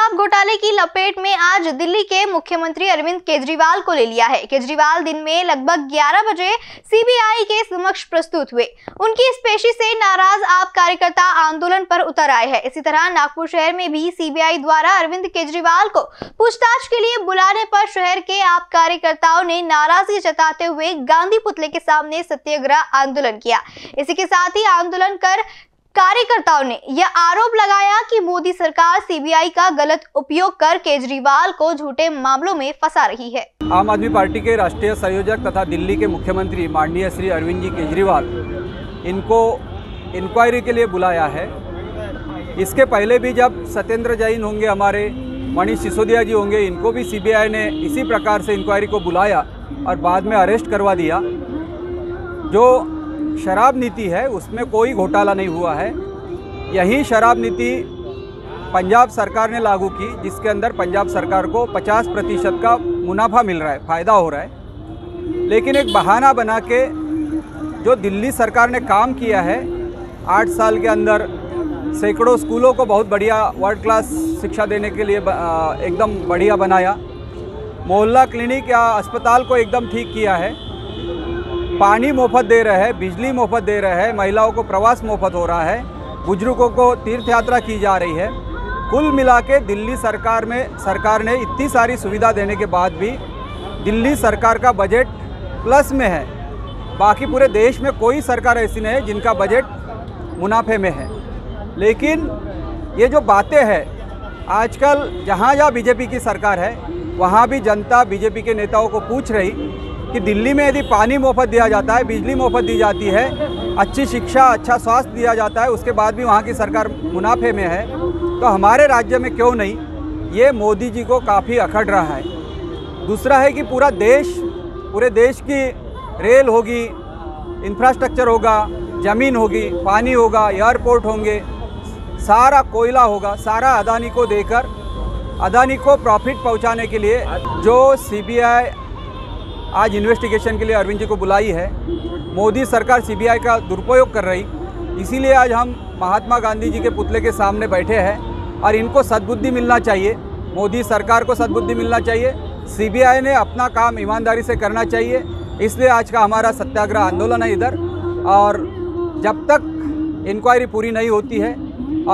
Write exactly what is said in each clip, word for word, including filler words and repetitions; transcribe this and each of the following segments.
शराब घोटाले की लपेट में आज दिल्ली के मुख्यमंत्री अरविंद केजरीवाल को ले लिया है। केजरीवाल दिन में लगभग ग्यारह बजे सीबीआई के समक्ष प्रस्तुत हुए। उनकी इस पेशी से नाराज आप कार्यकर्ता आंदोलन पर उतर आए हैं। इसी तरह नागपुर शहर में भी सीबीआई द्वारा अरविंद केजरीवाल को पूछताछ के लिए बुलाने पर शहर के आप कार्यकर्ताओं ने नाराजगी जताते हुए गांधी पुतले के सामने सत्याग्रह आंदोलन किया। इसी के साथ ही आंदोलन कर कार्यकर्ताओं ने यह आरोप लगाया कि मोदी सरकार सीबीआई का गलत उपयोग कर केजरीवाल को झूठे मामलों में फंसा रही है। आम आदमी पार्टी के राष्ट्रीय संयोजक तथा दिल्ली के मुख्यमंत्री माननीय श्री अरविंद जी केजरीवाल इनको इंक्वायरी के लिए बुलाया है। इसके पहले भी जब सत्येंद्र जैन होंगे, हमारे मनीष सिसोदिया जी होंगे, इनको भी सीबीआई ने इसी प्रकार से इंक्वायरी को बुलाया और बाद में अरेस्ट करवा दिया। जो शराब नीति है उसमें कोई घोटाला नहीं हुआ है। यही शराब नीति पंजाब सरकार ने लागू की, जिसके अंदर पंजाब सरकार को पचास प्रतिशत का मुनाफा मिल रहा है, फ़ायदा हो रहा है। लेकिन एक बहाना बना के जो दिल्ली सरकार ने काम किया है, आठ साल के अंदर सैकड़ों स्कूलों को बहुत बढ़िया वर्ल्ड क्लास शिक्षा देने के लिए एकदम बढ़िया बनाया, मोहल्ला क्लिनिक या अस्पताल को एकदम ठीक किया है, पानी मुफ्त दे रहे हैं, बिजली मुफ्त दे रहे हैं, महिलाओं को प्रवास मुफ्त हो रहा है, बुजुर्गों को तीर्थ यात्रा की जा रही है। कुल मिला के दिल्ली सरकार में सरकार ने इतनी सारी सुविधा देने के बाद भी दिल्ली सरकार का बजट प्लस में है। बाकी पूरे देश में कोई सरकार ऐसी नहीं है जिनका बजट मुनाफे में है। लेकिन ये जो बातें हैं, आजकल जहाँ जहाँ बीजेपी की सरकार है वहाँ भी जनता बीजेपी के नेताओं को पूछ रही कि दिल्ली में यदि पानी मुफ्त दिया जाता है, बिजली मुफ्त दी जाती है, अच्छी शिक्षा, अच्छा स्वास्थ्य दिया जाता है, उसके बाद भी वहाँ की सरकार मुनाफे में है, तो हमारे राज्य में क्यों नहीं? ये मोदी जी को काफ़ी अखड़ रहा है। दूसरा है कि पूरा देश, पूरे देश की रेल होगी, इंफ्रास्ट्रक्चर होगा, ज़मीन होगी, पानी होगा, एयरपोर्ट होंगे, सारा कोयला होगा, सारा अदानी को देकर अदानी को प्रॉफिट पहुँचाने के लिए जो सीबीआई आज इन्वेस्टिगेशन के लिए अरविंद जी को बुलाई है, मोदी सरकार सीबीआई का दुरुपयोग कर रही। इसीलिए आज हम महात्मा गांधी जी के पुतले के सामने बैठे हैं और इनको सद्बुद्धि मिलना चाहिए, मोदी सरकार को सद्बुद्धि मिलना चाहिए। सीबीआई ने अपना काम ईमानदारी से करना चाहिए। इसलिए आज का हमारा सत्याग्रह आंदोलन है इधर। और जब तक इंक्वायरी पूरी नहीं होती है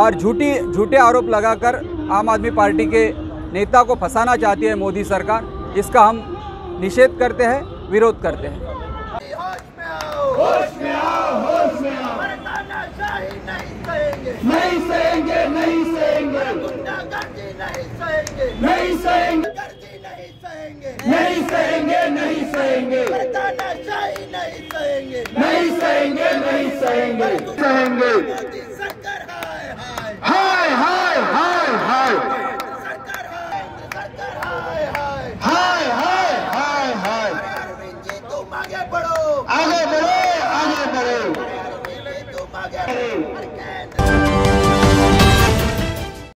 और झूठी झूठे आरोप लगाकर आम आदमी पार्टी के नेता को फंसाना चाहती है मोदी सरकार, इसका हम निषेध करते हैं, विरोध करते हैं। होश में आओ, होश में आओ, होश में आओ। तानाशाही नहीं सहेंगे, नहीं सहेंगे, नहीं सहेंगे। गुंडागर्दी नहीं सहेंगे, नहीं सहेंगे, गर्दी नहीं सहेंगे, नहीं सहेंगे, नहीं सहेंगे। तानाशाही नहीं सहेंगे, नहीं सहेंगे, नहीं सहेंगे, सहेंगे।